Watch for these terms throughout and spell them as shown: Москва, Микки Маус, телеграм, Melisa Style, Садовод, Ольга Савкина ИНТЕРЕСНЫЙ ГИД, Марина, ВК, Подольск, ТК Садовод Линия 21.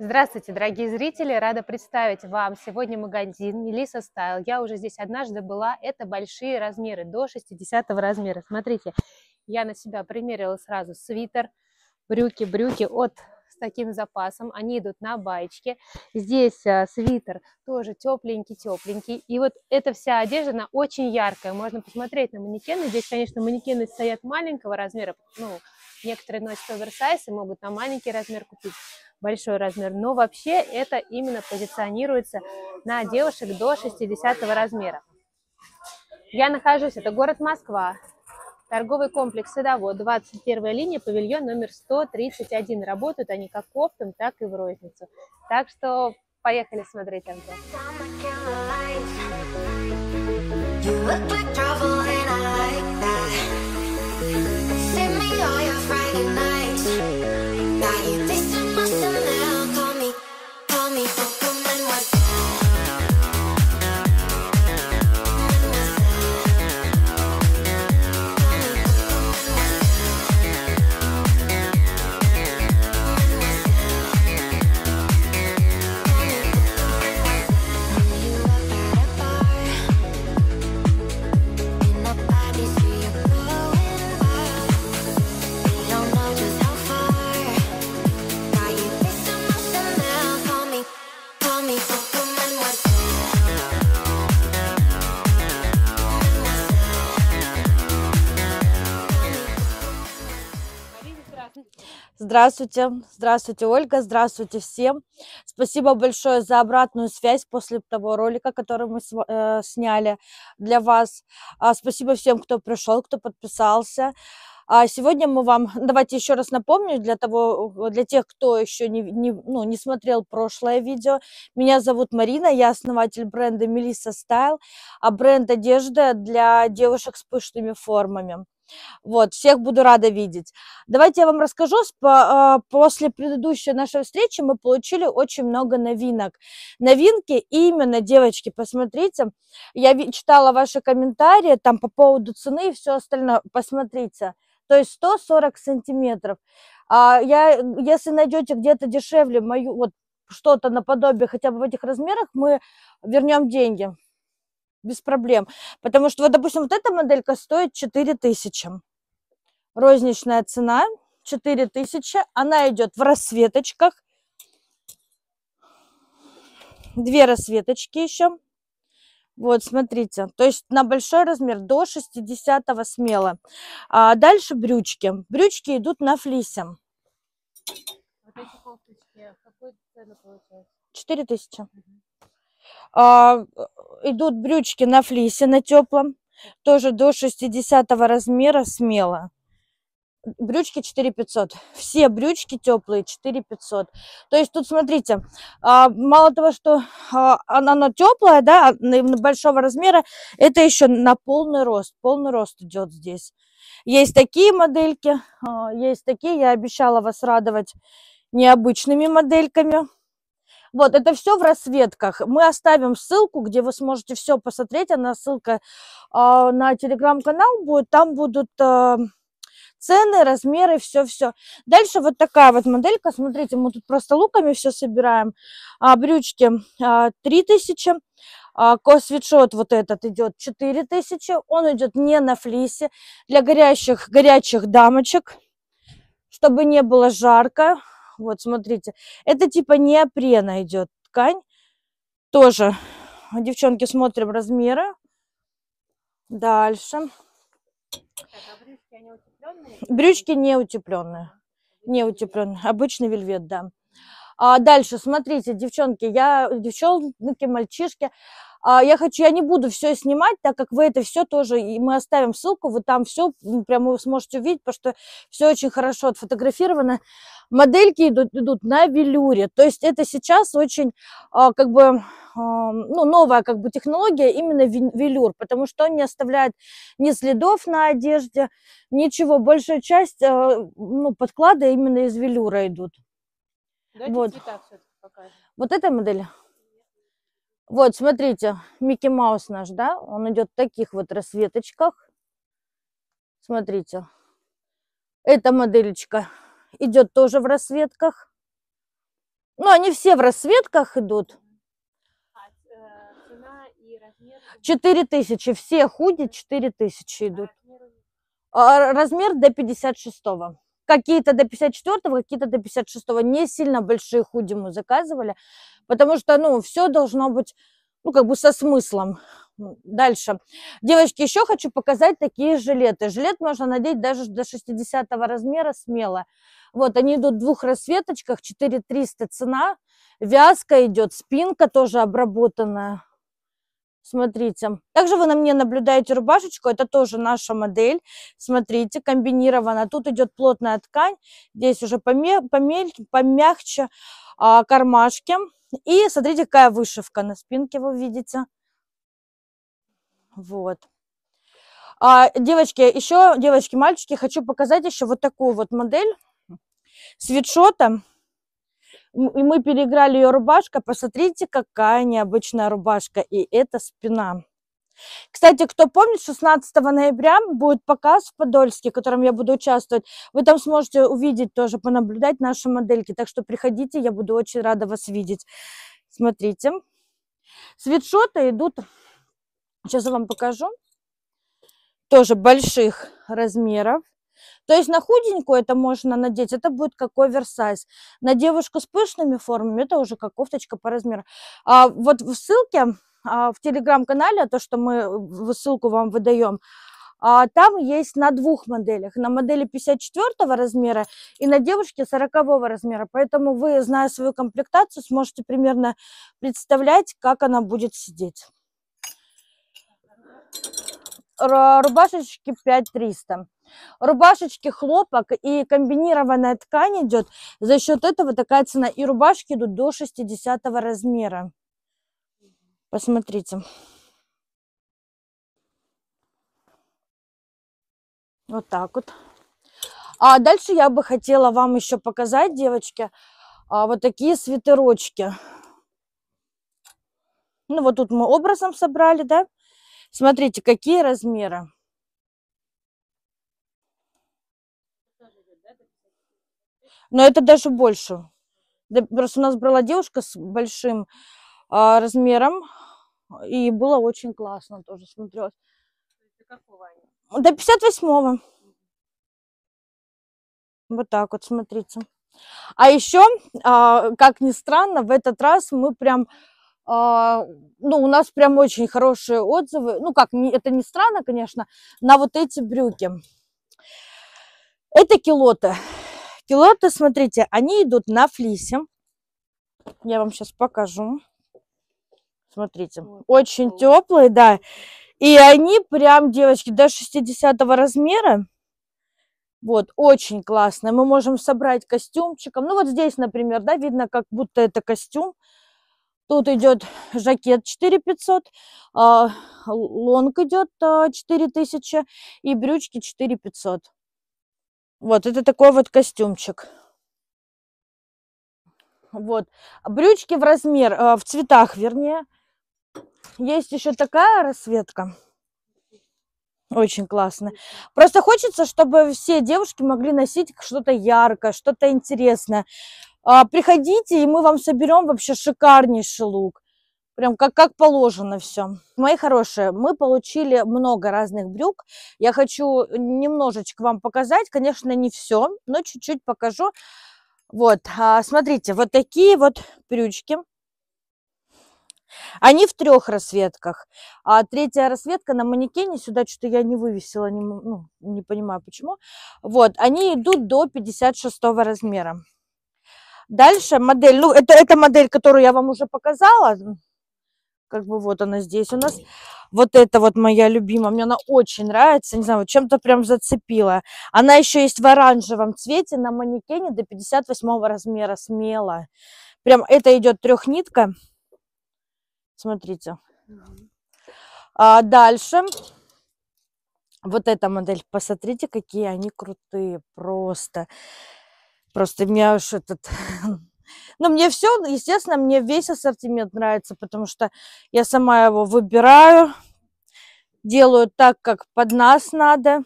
Здравствуйте, дорогие зрители! Рада представить вам сегодня магазин Melisa Style. Я уже здесь однажды была. Это большие размеры, до 60 размера. Смотрите, я на себя примерила сразу свитер, брюки с таким запасом. Они идут на баечке. Здесь свитер тоже тепленький. И вот эта вся одежда, она очень яркая. Можно посмотреть на манекены. Здесь, конечно, манекены стоят маленького размера. Некоторые носят оверсайз и могут на маленький размер купить, большой размер. Но вообще это именно позиционируется на девушек до 60 размера. Я нахожусь, это город Москва, торговый комплекс «Садовод», 21 линия, павильон номер 131. Работают они как оптом, так и в розницу. Так что поехали смотреть обзор. Здравствуйте, Ольга, здравствуйте всем. Спасибо большое за обратную связь после того ролика, который мы сняли для вас. Спасибо всем, кто пришел, кто подписался. Сегодня мы вам, давайте еще раз напомню, для тех, кто еще не смотрел прошлое видео. Меня зовут Марина, я основатель бренда Melisa Style, бренд одежды для девушек с пышными формами. Вот, всех буду рада видеть. Давайте я вам расскажу, после предыдущей нашей встречи мы получили очень много новинок. Новинки именно, девочки, посмотрите, я читала ваши комментарии там по поводу цены и все остальное, посмотрите. То есть 140 сантиметров. Если найдете где-то дешевле мою, вот что-то наподобие хотя бы в этих размерах, мы вернем деньги. Без проблем. Потому что, вот, допустим, вот эта моделька стоит 4000. Розничная цена 4000. Она идет в расцветочках. Две расцветочки еще. Вот, смотрите. То есть на большой размер, до 60-го смело. А дальше брючки. Брючки идут на флисе. Вот эти кофточки, какую цену получается? 4000. Идут брючки на флисе, на теплом, тоже до 60 размера смело. Брючки 4500. Все брючки теплые 4500. То есть тут смотрите, мало того, что она теплая, да, большого размера, это еще на полный рост. Полный рост идет здесь. Есть такие модельки, есть такие. Я обещала вас радовать необычными модельками. Вот, это все в расцветках. Мы оставим ссылку, где вы сможете все посмотреть. Она ссылка на телеграм-канал будет. Там будут цены, размеры, все. Дальше вот такая вот моделька. Смотрите, мы тут просто луками все собираем. Брючки 3000. Свитшот вот этот идет 4000. Он идет не на флисе. Для горячих дамочек, чтобы не было жарко. Вот, смотрите, это типа неопрена идет ткань. Тоже, девчонки, смотрим размеры. Дальше. Брючки неутепленные. Неутепленные. Обычный вельвет, да. Дальше, смотрите, девчонки, мальчишки. Я не буду все снимать, так как вы это все тоже, и мы оставим ссылку, вы там все прямо сможете увидеть, потому что все очень хорошо отфотографировано. Модельки идут на велюре, то есть это сейчас очень, новая, технология, именно велюр, потому что он не оставляет ни следов на одежде, ничего, большая часть, подклада именно из велюра идут. Давайте цвета все-таки покажем. Вот эта модель. Вот, смотрите, Микки Маус наш, да, он идет в таких вот расцветочках. Смотрите, эта моделечка идет тоже в расцветках. Ну, они все в расцветках идут. 4000, все худи 4000 идут. Размер до 56-го. Какие-то до 54-го, какие-то до 56-го. Не сильно большие худи мы заказывали, потому что, ну, все должно быть, ну, как бы со смыслом. Дальше. Девочки, еще хочу показать такие жилеты. Жилет можно надеть даже до 60-го размера смело. Вот, они идут в двух расцветочках, 4300 цена. Вязка идет, спинка тоже обработанная. Смотрите. Также вы на мне наблюдаете рубашечку. Это тоже наша модель. Смотрите, комбинирована. Тут идет плотная ткань. Здесь уже помягче кармашки. И смотрите, какая вышивка на спинке вы видите. Вот. Девочки, еще, девочки, мальчики, хочу показать еще вот такую вот модель свитшота. И мы переиграли ее рубашка. Посмотрите, какая необычная рубашка. И это спина. Кстати, кто помнит, 16 ноября будет показ в Подольске, в котором я буду участвовать. Вы там сможете увидеть тоже, понаблюдать наши модельки. Так что приходите, я буду очень рада вас видеть. Смотрите. Свитшоты идут... Сейчас я вам покажу. Тоже больших размеров. То есть на худенькую это можно надеть, это будет как оверсайз. На девушку с пышными формами это уже как кофточка по размеру. Вот в ссылке в телеграм-канале, то, что мы ссылку вам выдаем, там есть на двух моделях. На модели 54 размера и на девушке 40 размера. Поэтому вы, зная свою комплектацию, сможете примерно представлять, как она будет сидеть. Рубашечки 5300. Рубашечки хлопок и комбинированная ткань идет. За счет этого такая цена. И рубашки идут до 60 размера. Посмотрите. Вот так вот. А дальше я бы хотела вам еще показать, девочки, вот такие свитерочки. Ну вот тут мы образом собрали, да? Смотрите, какие размеры. Но это даже больше. Просто у нас брала девушка с большим размером. И было очень классно тоже смотрелось. До 58-го. Вот так вот, смотрите. А еще, как ни странно, в этот раз мы прям... ну, у нас прям очень хорошие отзывы. Ну, как, это не странно, конечно, на вот эти брюки. Это килоты. Килоты, смотрите, они идут на флисе. Я вам сейчас покажу. Смотрите, очень теплые, да. И они прям, девочки, до 60 размера. Вот, очень классно. Мы можем собрать костюмчиком. Ну, вот здесь, например, да, видно, как будто это костюм. Тут идет жакет 4500, лонг идет 4000 и брючки 4500. Вот, это такой вот костюмчик. Вот, брючки в размер, в цветах, вернее. Есть еще такая расцветка. Очень классно. Просто хочется, чтобы все девушки могли носить что-то яркое, что-то интересное. Приходите, и мы вам соберем вообще шикарнейший лук. Прям как положено все. Мои хорошие, мы получили много разных брюк. Я хочу немножечко вам показать. Конечно, не все, но чуть-чуть покажу. Вот, смотрите, вот такие вот брючки. Они в трех расцветках. А третья расцветка на манекене. Сюда что-то я не вывесила, не понимаю почему. Вот, они идут до 56 размера. Дальше модель, ну, это модель, которую я вам уже показала. Как бы вот она здесь у нас. Вот это вот моя любимая. Мне она очень нравится. Не знаю, вот чем-то прям зацепила. Она еще есть в оранжевом цвете на манекене до 58 размера. Смело. Прям это идет трехнитка. Смотрите. А дальше. Вот эта модель. Посмотрите, какие они крутые. Просто меня уж этот... Ну, мне все, естественно, мне весь ассортимент нравится, потому что я сама его выбираю, делаю так, как под нас надо.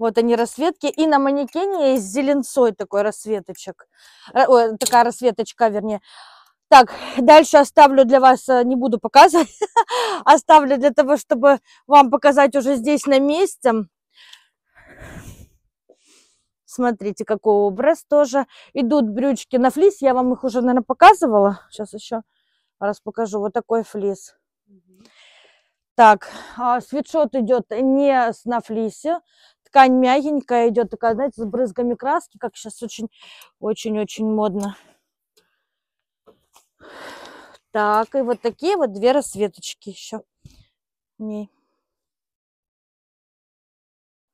Вот они расцветки. И на манекене есть зеленцой такой расцветочек. Ой, такая расцветочка, вернее. Так, дальше оставлю для вас, не буду показывать. Оставлю для того, чтобы вам показать уже здесь на месте. Смотрите, какой образ тоже. Идут брючки на флис. Я вам их уже, наверное, показывала. Сейчас еще раз покажу. Вот такой флис. Так, свитшот идет не на флисе. Ткань мягенькая идет, такая, знаете, с брызгами краски, как сейчас очень-очень-очень модно. Так, и вот такие вот две расцветочки еще.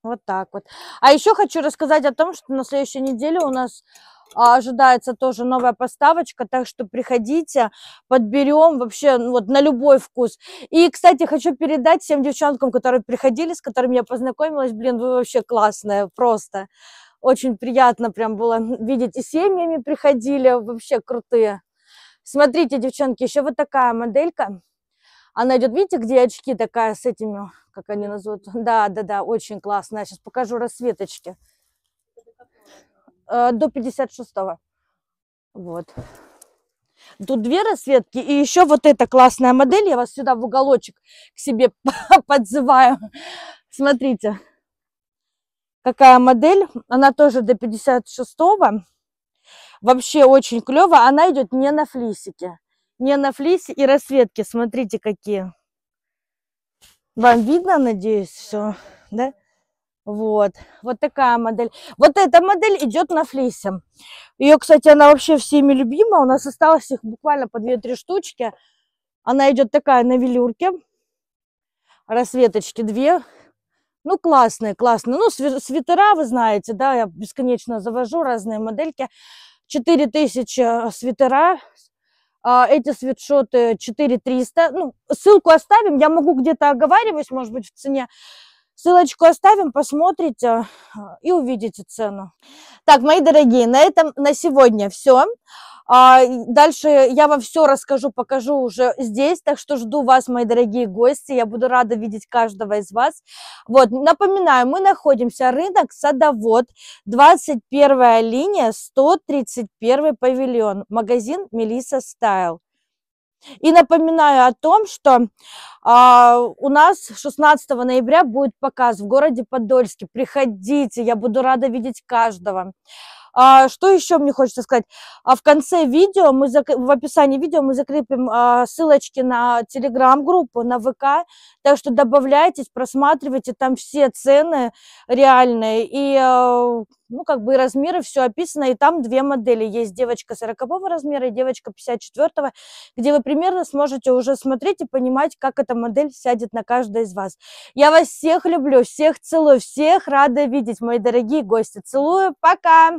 Вот так вот. А еще хочу рассказать о том, что на следующей неделе у нас ожидается тоже новая поставочка, так что приходите, подберем вообще вот на любой вкус. И, кстати, хочу передать всем девчонкам, которые приходили, с которыми я познакомилась, блин, вы вообще классные, просто очень приятно прям было видеть, и семьями приходили, вообще крутые. Смотрите, девчонки, еще вот такая моделька. Она идет, видите, где очки, такая с этими, как они назовут? Да, очень классно. Я сейчас покажу расцветочки. До 56-го. Вот. Тут две расцветки. И еще вот эта классная модель. Я вас сюда в уголочек к себе подзываю. Смотрите. Какая модель. Она тоже до 56-го. Вообще очень клево. Она идет не на флисике. Не на флисе и расцветки. Смотрите, какие. Вам видно, надеюсь, все, да? Вот. Вот такая модель. Вот эта модель идет на флисе. Ее, кстати, она вообще всеми любима. У нас осталось их буквально по 2-3 штучки. Она идет такая на велюрке. Расцветочки две. Ну, классные, классные. Ну, свитера, вы знаете, да, я бесконечно завожу разные модельки. 4000 свитера. Эти свитшоты 4300. Ну, ссылку оставим. Я могу где-то оговаривать, может быть, в цене. Ссылочку оставим, посмотрите и увидите цену. Так, мои дорогие, на этом на сегодня все. Дальше я вам все расскажу, покажу уже здесь. Так что жду вас, мои дорогие гости. Я буду рада видеть каждого из вас. Вот, напоминаю, мы находимся рынок Садовод, 21 линия, 131 павильон, магазин Melisa Style. И напоминаю о том, что у нас 16 ноября будет показ в городе Подольске. Приходите, я буду рада видеть каждого. Что еще мне хочется сказать? В конце видео, в описании видео мы закрепим ссылочки на телеграм-группу, на ВК. Так что добавляйтесь, просматривайте, там все цены реальные. И ну, как бы размеры, все описано. И там две модели. Есть девочка 40-го размера и девочка 54-го, где вы примерно сможете уже смотреть и понимать, как эта модель сядет на каждой из вас. Я вас всех люблю, всех целую, всех рада видеть, мои дорогие гости. Целую, пока!